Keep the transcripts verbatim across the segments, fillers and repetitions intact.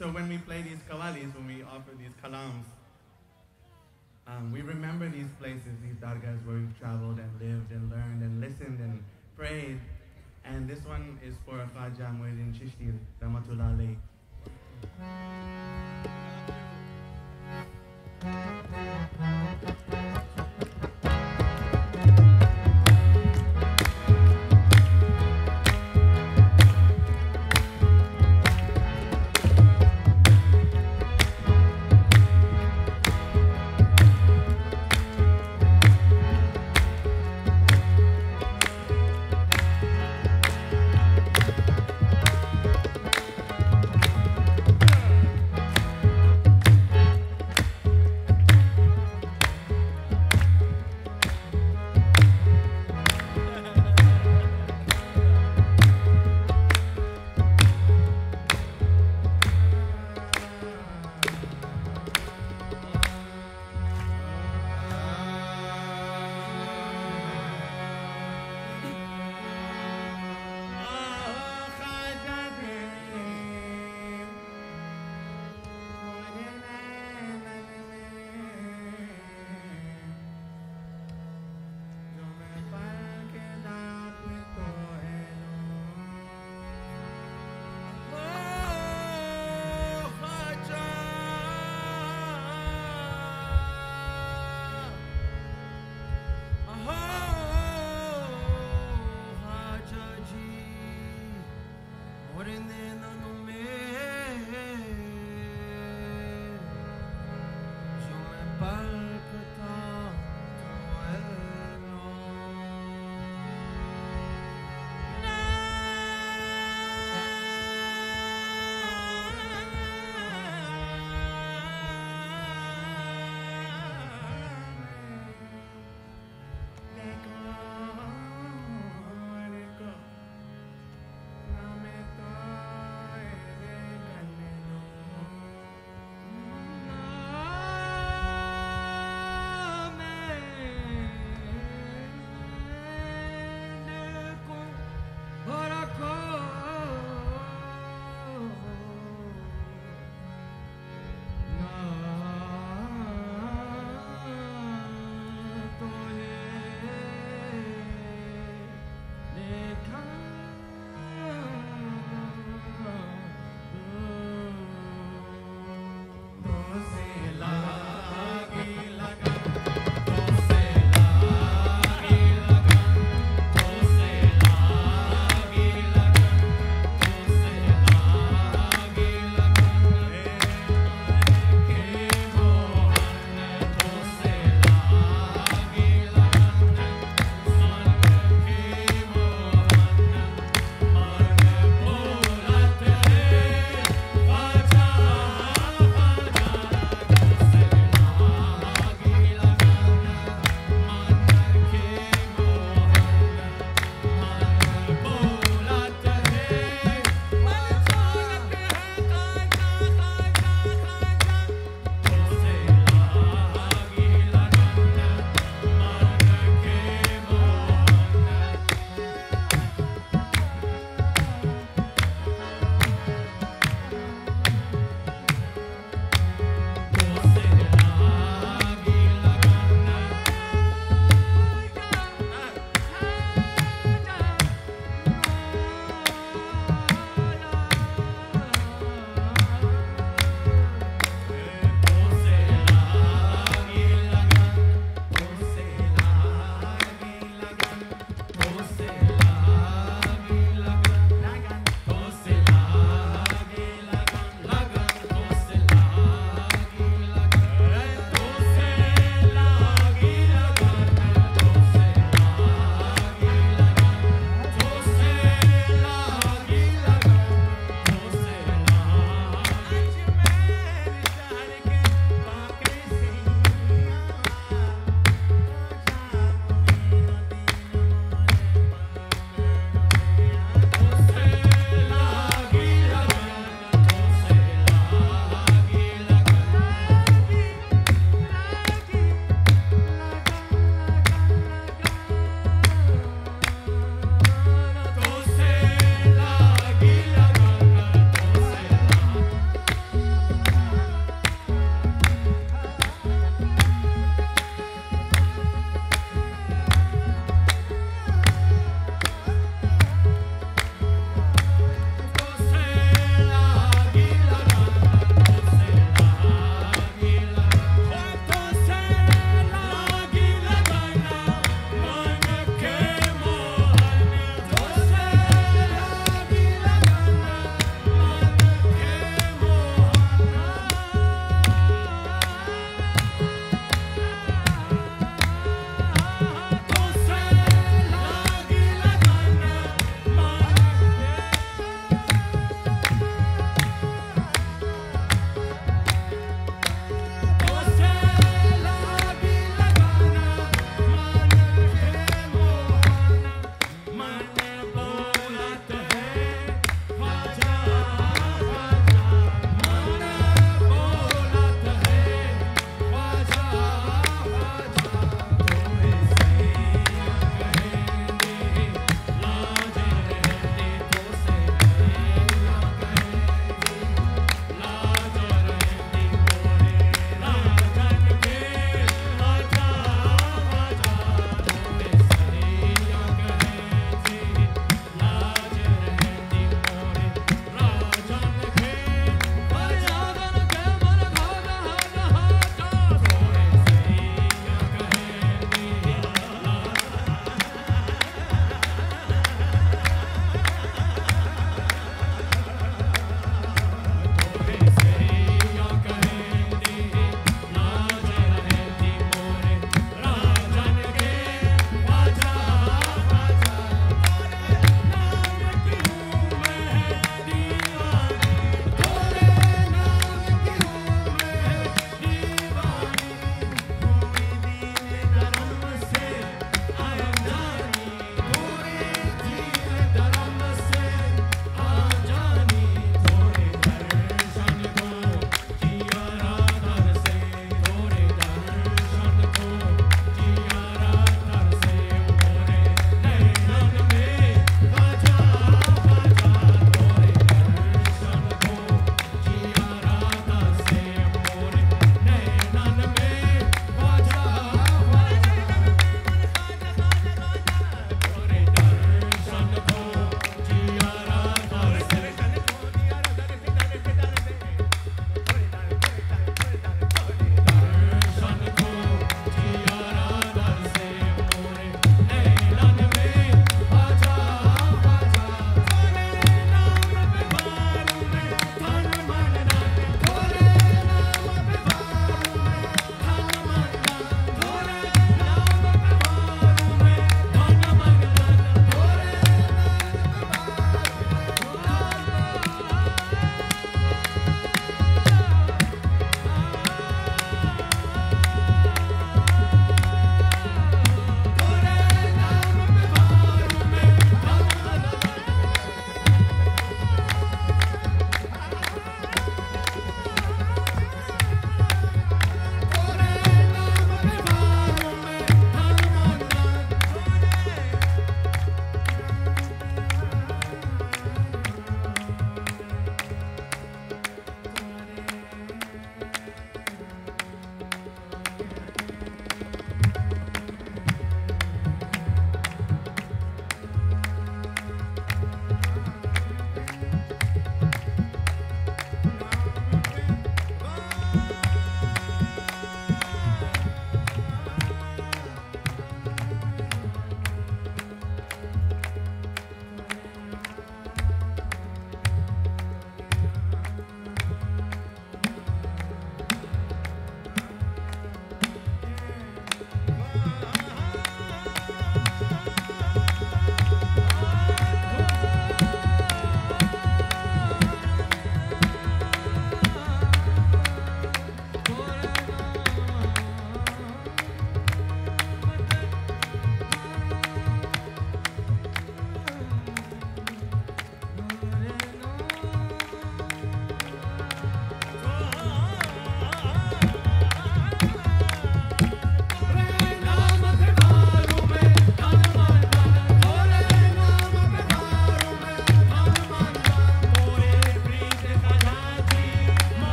So when we play these kawalis, when we offer these kalams, um, we remember these places, these dargahs where we've traveled and lived and learned and listened and prayed. And this one is for Khwaja Moinuddin Chishti, Rahmatullah Alayhi.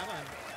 क्या बात है।